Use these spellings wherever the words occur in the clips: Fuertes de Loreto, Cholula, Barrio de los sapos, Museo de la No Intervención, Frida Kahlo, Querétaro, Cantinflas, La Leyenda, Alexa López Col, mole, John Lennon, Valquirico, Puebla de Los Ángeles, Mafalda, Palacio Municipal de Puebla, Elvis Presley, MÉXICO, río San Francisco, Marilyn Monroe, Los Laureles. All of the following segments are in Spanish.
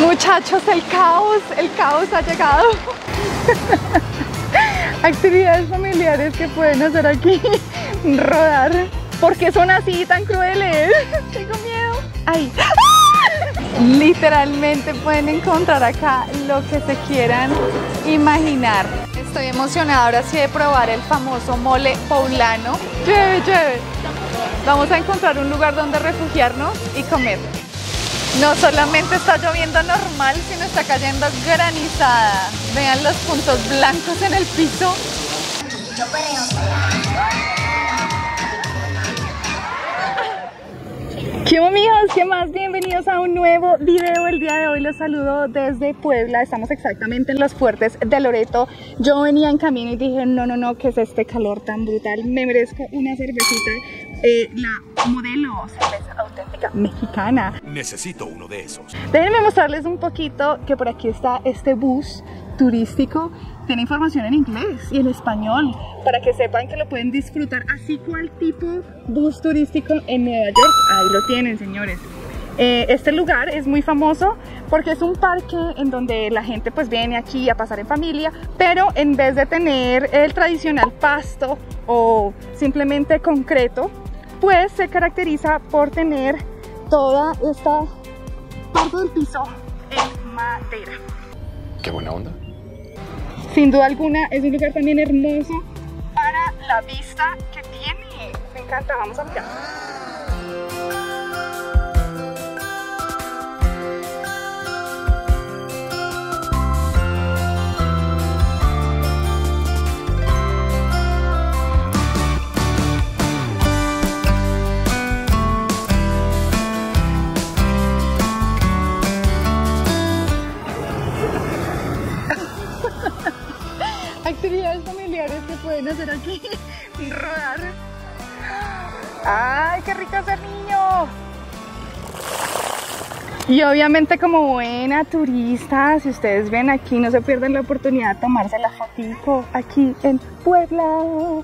Muchachos, el caos ha llegado. Actividades familiares que pueden hacer aquí, rodar. ¿Por qué son así tan crueles? Tengo miedo. Ay. ¡Ah! Literalmente pueden encontrar acá lo que se quieran imaginar. Estoy emocionada ahora sí de probar el famoso mole poblano. Chévere, chévere. Vamos a encontrar un lugar donde refugiarnos y comer. No solamente está lloviendo normal, sino está cayendo granizada. Vean los puntos blancos en el piso. ¿Qué onda, amigos? ¿Qué más? Bienvenidos a un nuevo video. El día de hoy los saludo desde Puebla. Estamos exactamente en los Fuertes de Loreto. Yo venía en camino y dije, no, no, no, ¿qué es este calor tan brutal? Me merezco una cervecita, la modelo, cerveza auténtica mexicana. Necesito uno de esos. Déjenme mostrarles un poquito que por aquí está este bus turístico. Tiene información en inglés y en español para que sepan que lo pueden disfrutar, así cual tipo bus turístico en Nueva York. Ahí lo tienen, señores. Este lugar es muy famoso porque es un parque en donde la gente pues viene aquí a pasar en familia, pero en vez de tener el tradicional pasto o simplemente concreto, pues se caracteriza por tener toda esta parte del piso en madera. Qué buena onda. Sin duda alguna es un lugar también hermoso para la vista que tiene. Me encanta, vamos a mirar. Actividades familiares que pueden hacer aquí, rodar. ¡Ay, qué rico ser niño! Y obviamente como buena turista, si ustedes ven aquí, no se pierden la oportunidad de tomarse la fotico aquí en Puebla.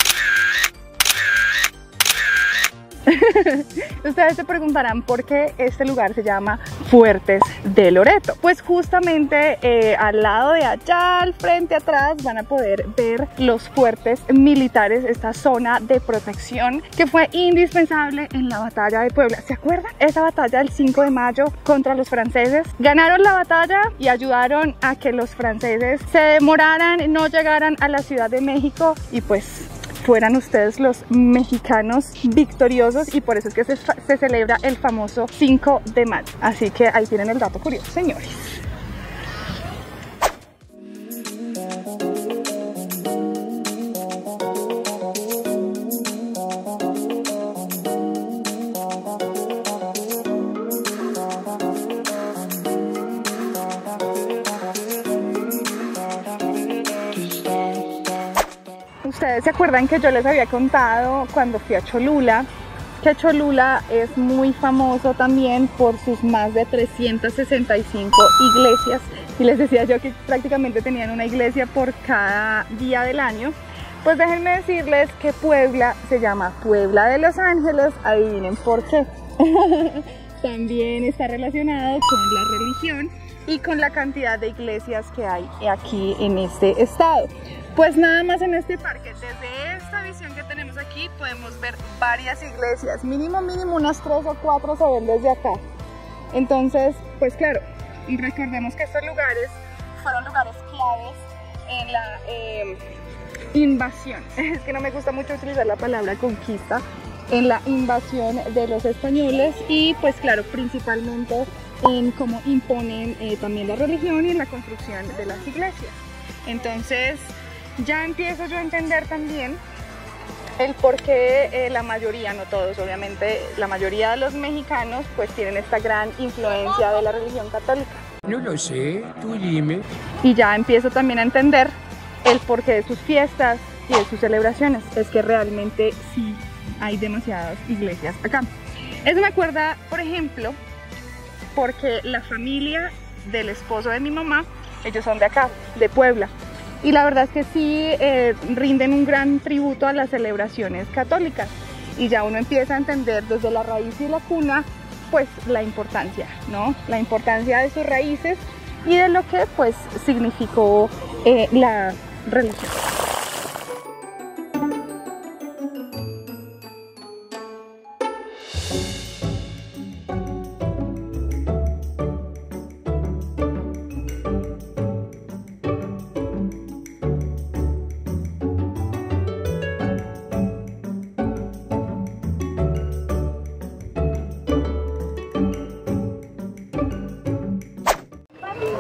Ustedes se preguntarán por qué este lugar se llama Fuertes de Loreto. Pues justamente al lado de allá, al frente, atrás, van a poder ver los fuertes militares, esta zona de protección que fue indispensable en la batalla de Puebla. ¿Se acuerdan? Esa batalla del 5 de mayo contra los franceses. Ganaron la batalla y ayudaron a que los franceses se demoraran, no llegaran a la Ciudad de México y pues fueran ustedes los mexicanos victoriosos, y por eso es que se celebra el famoso 5 de mayo. Así que ahí tienen el dato curioso, señores. Ustedes se acuerdan que yo les había contado cuando fui a Cholula, que Cholula es muy famoso también por sus más de 365 iglesias, y les decía yo que prácticamente tenían una iglesia por cada día del año. Pues déjenme decirles que Puebla se llama Puebla de Los Ángeles, adivinen por qué. También está relacionado con la religión y con la cantidad de iglesias que hay aquí en este estado. Pues nada más en este parque, desde esta visión que tenemos aquí, podemos ver varias iglesias, mínimo unas 3 o 4 se ven desde acá. Entonces, pues claro, y recordemos que estos lugares fueron lugares claves en la invasión. Es que no me gusta mucho utilizar la palabra conquista, en la invasión de los españoles, y pues claro, principalmente en cómo imponen también la religión y en la construcción de las iglesias. Entonces, ya empiezo yo a entender también el por qué la mayoría, no todos, obviamente, la mayoría de los mexicanos pues tienen esta gran influencia de la religión católica. No lo sé, tú dime. Y ya empiezo también a entender el porqué de sus fiestas y de sus celebraciones. Es que realmente sí hay demasiadas iglesias acá. Eso me acuerda, por ejemplo, porque la familia del esposo de mi mamá, ellos son de acá, de Puebla. Y la verdad es que sí rinden un gran tributo a las celebraciones católicas, y ya uno empieza a entender desde la raíz y la cuna pues la importancia, ¿no? La importancia de sus raíces y de lo que pues significó la religión.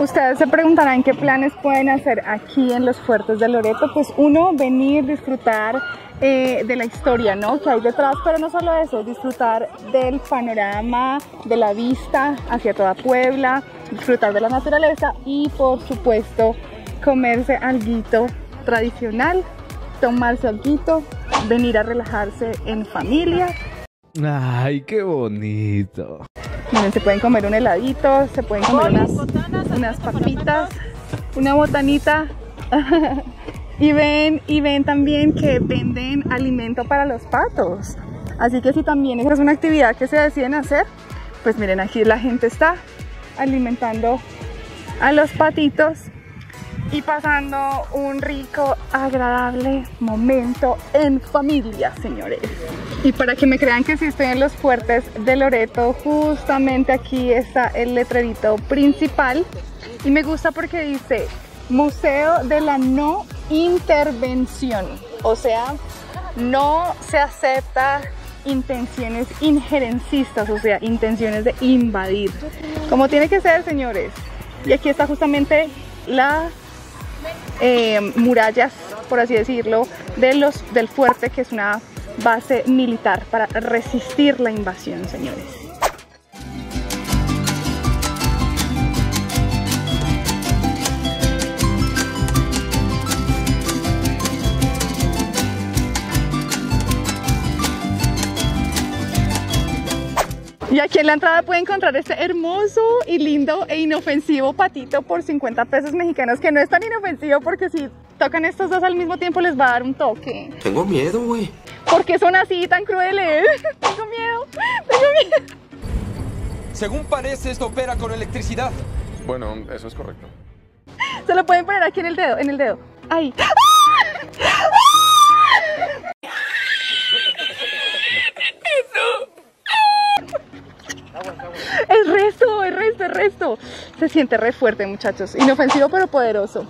Ustedes se preguntarán qué planes pueden hacer aquí en los Fuertes de Loreto. Pues uno, venir, disfrutar de la historia, ¿no?, que hay detrás, pero no solo eso, disfrutar del panorama, de la vista hacia toda Puebla, disfrutar de la naturaleza y por supuesto comerse alguito tradicional, tomarse alguito, venir a relajarse en familia. ¡Ay, qué bonito! Miren, se pueden comer un heladito, se pueden comer unas papitas, una botanita. y ven también que venden alimento para los patos. Así que si también es una actividad que se deciden hacer, pues miren, aquí la gente está alimentando a los patitos y pasando un rico, agradable momento en familia, señores. Y para que me crean que sí estoy en los Fuertes de Loreto, justamente aquí está el letrerito principal. Y me gusta porque dice Museo de la No Intervención. O sea, no se acepta intenciones injerencistas, o sea, intenciones de invadir. Como tiene que ser, señores. Y aquí está justamente la murallas, por así decirlo, del fuerte, que es una base militar para resistir la invasión, señores. Y aquí en la entrada pueden encontrar este hermoso y lindo e inofensivo patito por 50 pesos mexicanos, que no es tan inofensivo porque si tocan estos dos al mismo tiempo les va a dar un toque. Tengo miedo, güey. ¿Por qué son así tan crueles? Tengo miedo, tengo miedo. Según parece, esto opera con electricidad. Bueno, eso es correcto. Se lo pueden poner aquí en el dedo, en el dedo. Ahí. Es resto, es resto, es resto. Se siente re fuerte, muchachos. Inofensivo pero poderoso.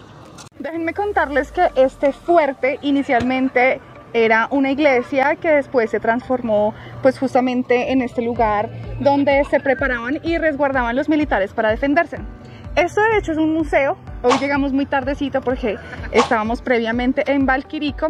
Déjenme contarles que este fuerte inicialmente era una iglesia que después se transformó pues justamente en este lugar donde se preparaban y resguardaban los militares para defenderse. Esto de hecho es un museo. Hoy llegamos muy tardecito porque estábamos previamente en Valquirico.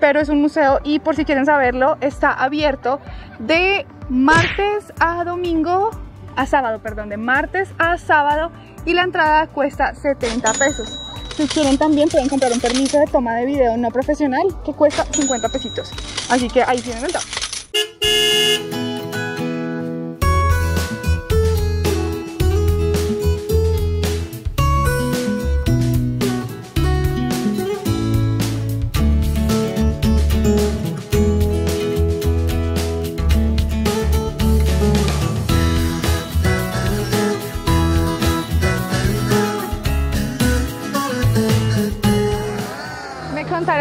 Pero es un museo y, por si quieren saberlo, está abierto de martes a domingo, a sábado, perdón, de martes a sábado, y la entrada cuesta 70 pesos. Si quieren también pueden comprar un permiso de toma de video no profesional que cuesta 50 pesitos. Así que ahí tienen el dato.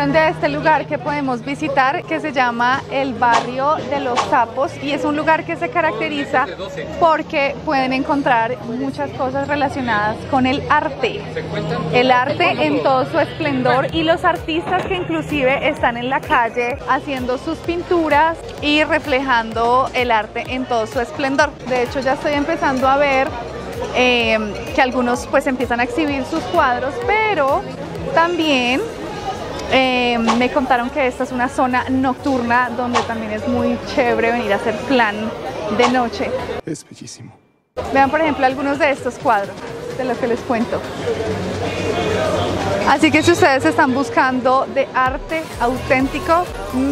De este lugar que podemos visitar, que se llama el Barrio de los Sapos, y es un lugar que se caracteriza porque pueden encontrar muchas cosas relacionadas con el arte en todo su esplendor, y los artistas que inclusive están en la calle haciendo sus pinturas y reflejando el arte en todo su esplendor. De hecho, ya estoy empezando a ver que algunos pues empiezan a exhibir sus cuadros, pero también me contaron que esta es una zona nocturna donde también es muy chévere venir a hacer plan de noche. Es bellísimo. Vean por ejemplo algunos de estos cuadros de los que les cuento. Así que si ustedes están buscando de arte auténtico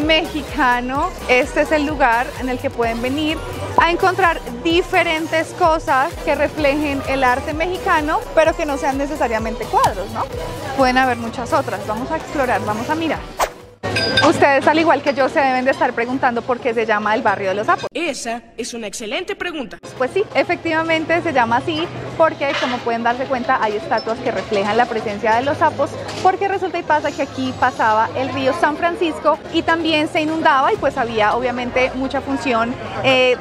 mexicano, este es el lugar en el que pueden venir a encontrar diferentes cosas que reflejen el arte mexicano, pero que no sean necesariamente cuadros, ¿no? Pueden haber muchas otras. Vamos a explorar, vamos a mirar. Ustedes, al igual que yo, se deben de estar preguntando por qué se llama el Barrio de los Sapos. Esa es una excelente pregunta. Pues sí, efectivamente se llama así porque, como pueden darse cuenta, hay estatuas que reflejan la presencia de los sapos, porque resulta y pasa que aquí pasaba el río San Francisco y también se inundaba, y pues había obviamente mucha función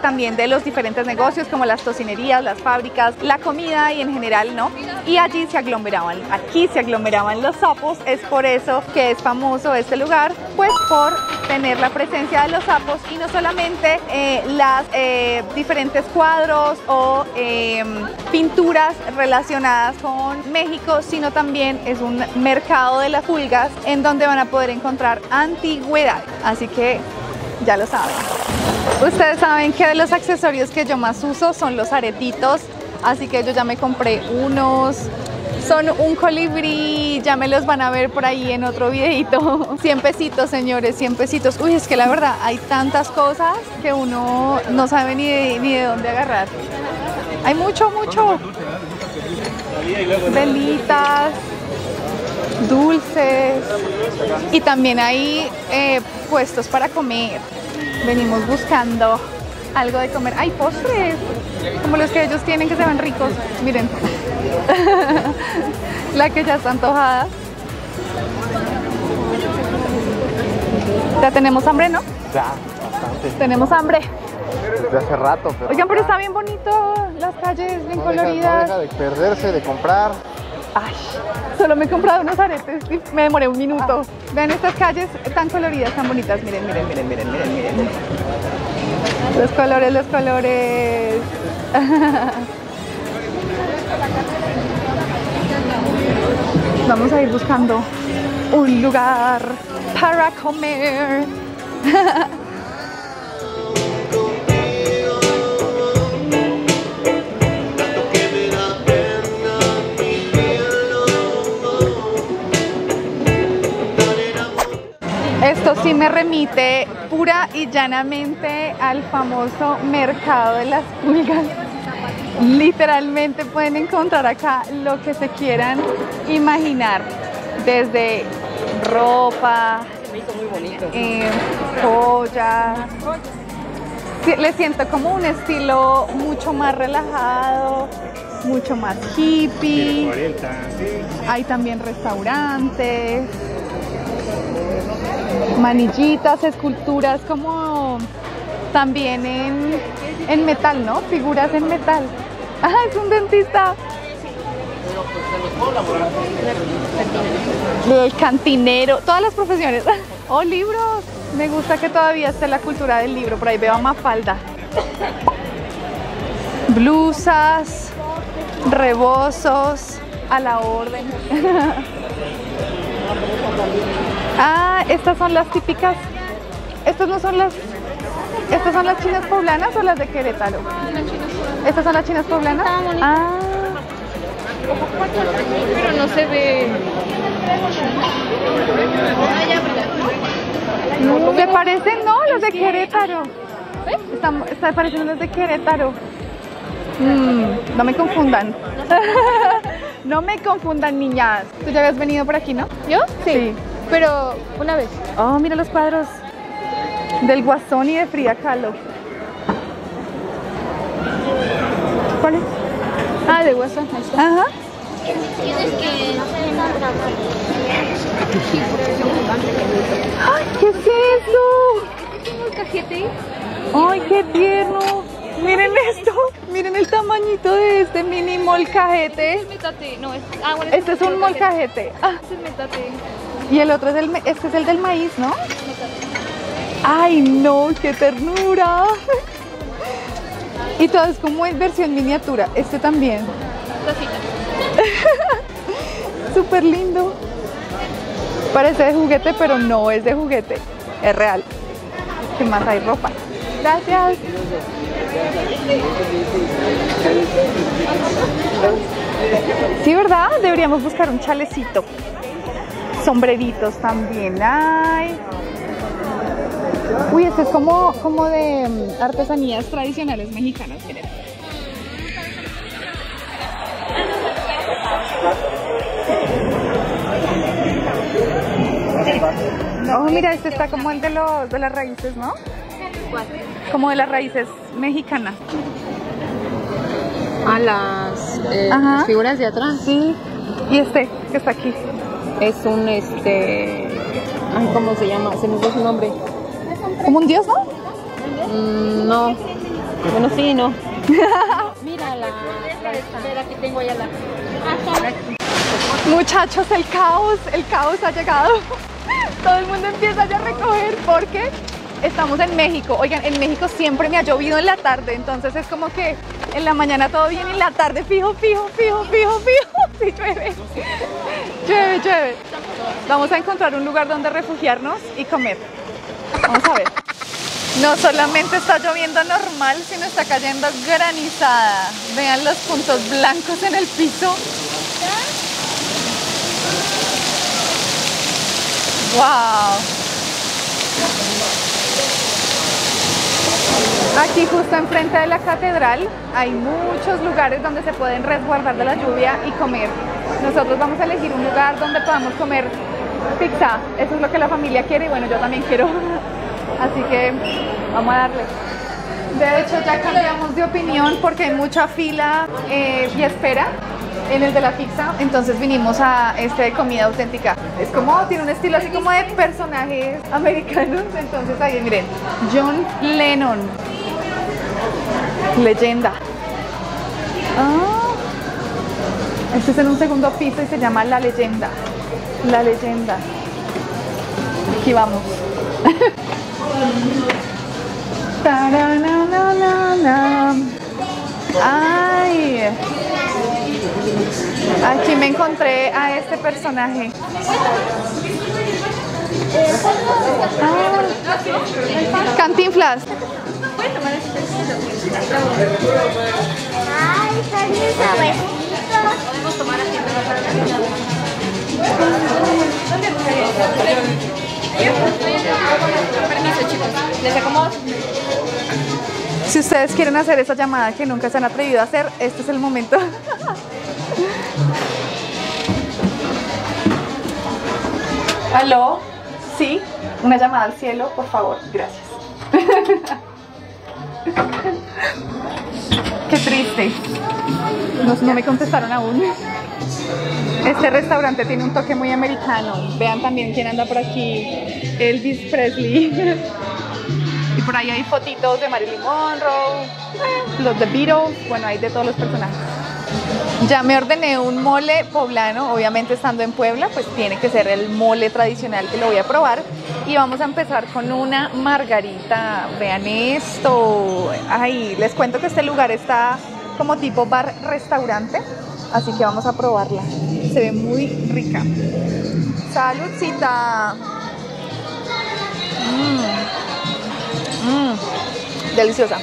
también de los diferentes negocios, como las tocinerías, las fábricas, la comida y en general, ¿no? Y allí se aglomeraban, aquí se aglomeraban los sapos. Es por eso que es famoso este lugar, pues por tener la presencia de los sapos, y no solamente las diferentes cuadros o pinturas relacionadas con México, sino también es un mercado de las pulgas en donde van a poder encontrar antigüedades, así que ya lo saben. Ustedes saben que de los accesorios que yo más uso son los aretitos, así que yo ya me compré unos, son un colibrí, ya me los van a ver por ahí en otro videito. 100 pesitos, señores, 100 pesitos. Uy, es que la verdad hay tantas cosas que uno no sabe ni de dónde agarrar. Hay mucho, mucho. Velitas, dulces, y también hay puestos para comer. Venimos buscando algo de comer. Hay postres, como los que ellos tienen, que se ven ricos. Miren, la que ya está antojada. Ya tenemos hambre, ¿no? Ya, bastante. Tenemos hambre. De hace rato. Pero oigan, pero está bien bonito, las calles bien coloridas. No deja de perderse, de comprar. Ay, solo me he comprado unos aretes y me demoré un minuto. Vean estas calles tan coloridas, tan bonitas. Miren, miren, miren, miren, miren, miren. Los colores, los colores. Vamos a ir buscando un lugar para comer. Esto sí me remite pura y llanamente al famoso mercado de las pulgas. Literalmente pueden encontrar acá lo que se quieran imaginar, desde ropa, joyas. Sí, le siento como un estilo mucho más relajado, mucho más hippie. Hay también restaurantes, manillitas, esculturas como también en metal, ¿no? Figuras en metal. ¡Ah, es un dentista! El cantinero, todas las profesiones. ¡Oh, libros! Me gusta que todavía esté la cultura del libro. Por ahí veo a Mafalda. Blusas, rebozos, a la orden. Ah, estas son las típicas. Estas no son las. ¿Estas son las chinas poblanas o las de Querétaro? ¿Estas son las chinas poblanas? Ah. Pero no se ve. ¿Te parecen, no? Los de Querétaro. Están pareciendo los de Querétaro. No me confundan. No me confundan, niñas. Tú ya habías venido por aquí, ¿no? ¿Yo? Sí. Pero una vez. Oh, mira los cuadros del Guasón y de Frida Kahlo. ¿Cuál es? Ah, del Guasón. Ahí está. Ajá. Tienes que ¡ay, qué es eso! ¿Un cajete? ¡Ay, qué tierno! Miren esto, miren el tamañito de este mini molcajete. Este es metate, no, este es un molcajete. Ah. Este es metate. Y el otro es este es el del maíz, ¿no? Metate. Ay, no, qué ternura. Y todo es como en versión miniatura. Este también. Súper lindo. Parece de juguete, pero no es de juguete. Es real. ¿Qué más hay? Ropa. Gracias. Sí, ¿verdad? Deberíamos buscar un chalecito. Sombreritos también hay. Uy, este es como de artesanías tradicionales mexicanas. Miren. Oh, mira, este está como el de las raíces, ¿no? ¿Cuál? Como de las raíces mexicanas. A las figuras de atrás. Sí. Y este que está aquí. Es un ay, ¿cómo se llama? Se me fue su nombre. ¿Como un dios, no? No. Bueno, sí, no. Mira la que tengo allá. Muchachos, el caos ha llegado. Todo el mundo empieza ya a recoger porque estamos en México. Oigan, en México siempre me ha llovido en la tarde, entonces es como que en la mañana todo bien y en la tarde fijo. Sí, llueve. Vamos a encontrar un lugar donde refugiarnos y comer. Vamos a ver. No solamente está lloviendo normal, sino está cayendo granizada. Vean los puntos blancos en el piso. ¡Wow! Aquí justo enfrente de la catedral hay muchos lugares donde se pueden resguardar de la lluvia y comer. Nosotros vamos a elegir un lugar donde podamos comer pizza. Eso es lo que la familia quiere y bueno, yo también quiero. Así que vamos a darle. De hecho, ya cambiamos de opinión porque hay mucha fila y espera en el de la pizza, entonces vinimos a este de comida auténtica. Es como, tiene un estilo así como de personajes americanos, entonces ahí miren, John Lennon, leyenda. Ah, este es en un segundo piso y se llama La Leyenda. La Leyenda. Aquí vamos. Ay, aquí me encontré a este personaje. Ah, Cantinflas. Ay, están bien suavecitos. Podemos tomar así. ¿Dónde permiso, chicos? ¿Les acomodo? Si ustedes quieren hacer esa llamada que nunca se han atrevido a hacer, este es el momento. ¿Aló? Sí, una llamada al cielo, por favor, gracias. Qué triste. No me contestaron aún. Este restaurante tiene un toque muy americano. Vean también quién anda por aquí. Elvis Presley. Y por ahí hay fotitos de Marilyn Monroe, los de Beatles, bueno, hay de todos los personajes. Ya me ordené un mole poblano, obviamente estando en Puebla, pues tiene que ser el mole tradicional que lo voy a probar. Y vamos a empezar con una margarita, vean esto. Ay, les cuento que este lugar está como tipo bar-restaurante, así que vamos a probarla. Se ve muy rica. ¡Saludcita! Deliciosa.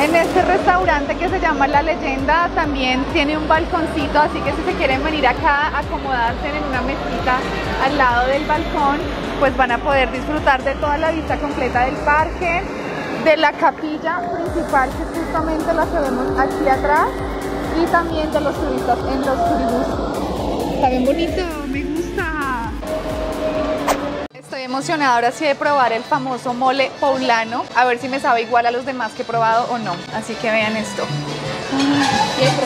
En este restaurante que se llama La Leyenda también tiene un balconcito, así que si se quieren venir acá a acomodarse en una mesita al lado del balcón, pues van a poder disfrutar de toda la vista completa del parque, de la capilla principal que justamente la que vemos aquí atrás y también de los turistas en los turibús. Está bien bonito, me gusta. Estoy emocionada ahora sí de probar el famoso mole poblano, a ver si me sabe igual a los demás que he probado o no, así que vean esto.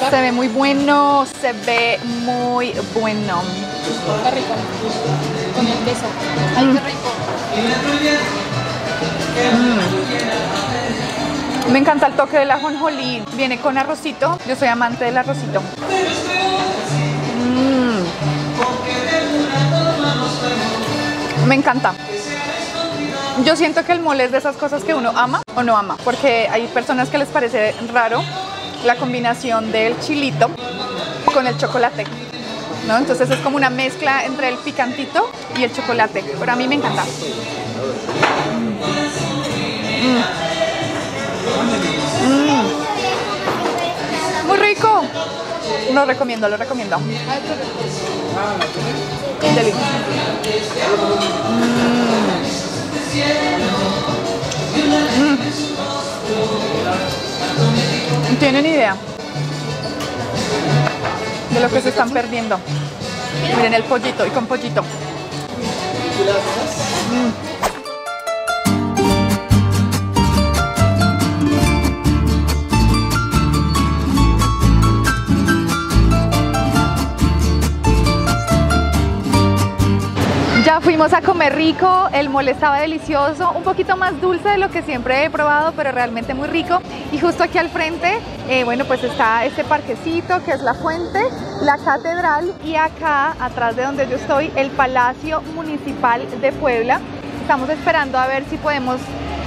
Se ve muy bueno, Está rico, con el queso. Ay, qué rico. Me encanta el toque del ajonjolí, viene con arrocito, yo soy amante del arrocito. Me encanta. Yo siento que el mole es de esas cosas que uno ama o no ama, porque hay personas que les parece raro la combinación del chilito con el chocolate, ¿no? Entonces es como una mezcla entre el picantito y el chocolate, pero a mí me encanta. Muy rico. Lo recomiendo, lo recomiendo. Delicioso. No tienen idea de lo que se están perdiendo. Miren el pollito y con pollito. películas, ¿no? Ya fuimos a comer rico, el mole estaba delicioso, un poquito más dulce de lo que siempre he probado, pero realmente muy rico. Y justo aquí al frente, bueno, pues está este parquecito que es la fuente, la catedral y acá, atrás de donde yo estoy, el Palacio Municipal de Puebla. Estamos esperando a ver si podemos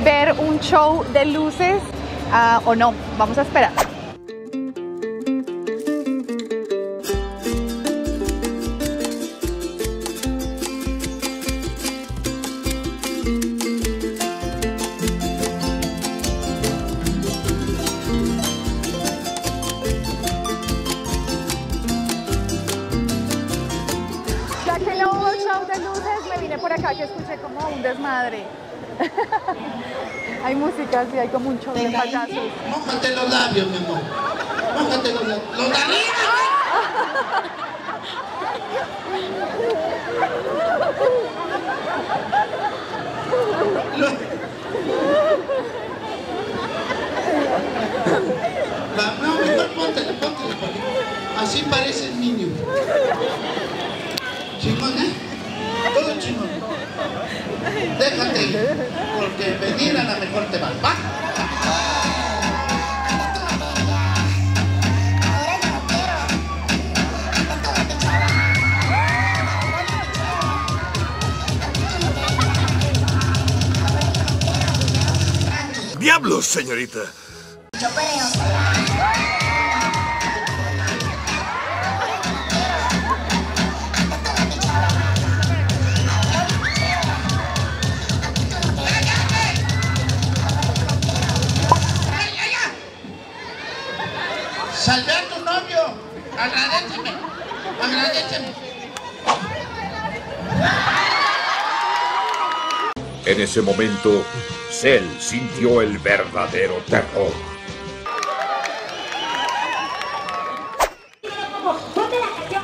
ver un show de luces o no, vamos a esperar. Que escuché como un desmadre. Hay música, sí, hay como un show de payasos. Mójate los labios, mi amor. Mójate los labios. ¡Los labios! No, mejor póntale, póntale. Así parece el niño. Chingón, ¿eh? Todo chingón. Déjate ir, porque venir a la mejor te va. ¿Va? ¡Diablos, señorita! ¡Salve a tu novio! ¡Agradéceme! ¡Agradéceme! En ese momento, Cell sintió el verdadero terror.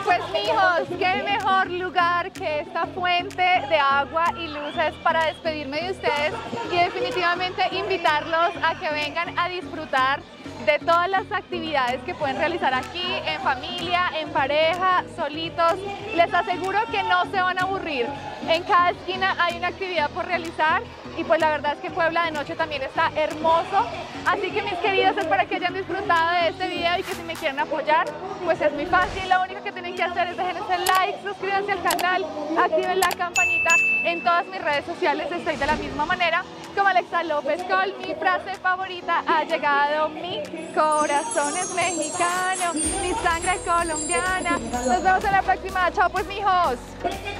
Pues, mijos, qué mejor lugar que esta fuente de agua y luces para despedirme de ustedes y definitivamente invitarlos a que vengan a disfrutar de todas las actividades que pueden realizar aquí, en familia, en pareja, solitos. Les aseguro que no se van a aburrir. En cada esquina hay una actividad por realizar y pues la verdad es que Puebla de noche también está hermoso. Así que mis queridos, espero que hayan disfrutado de este video y que si me quieren apoyar, pues es muy fácil. Lo único que tienen que hacer es dejar ese like, suscríbanse al canal, activen la campanita. En todas mis redes sociales estoy de la misma manera, como Alexa López Col. Mi frase favorita ha llegado: mi corazón es mexicano, mi sangre es colombiana. Nos vemos en la próxima. Chao pues, mijos.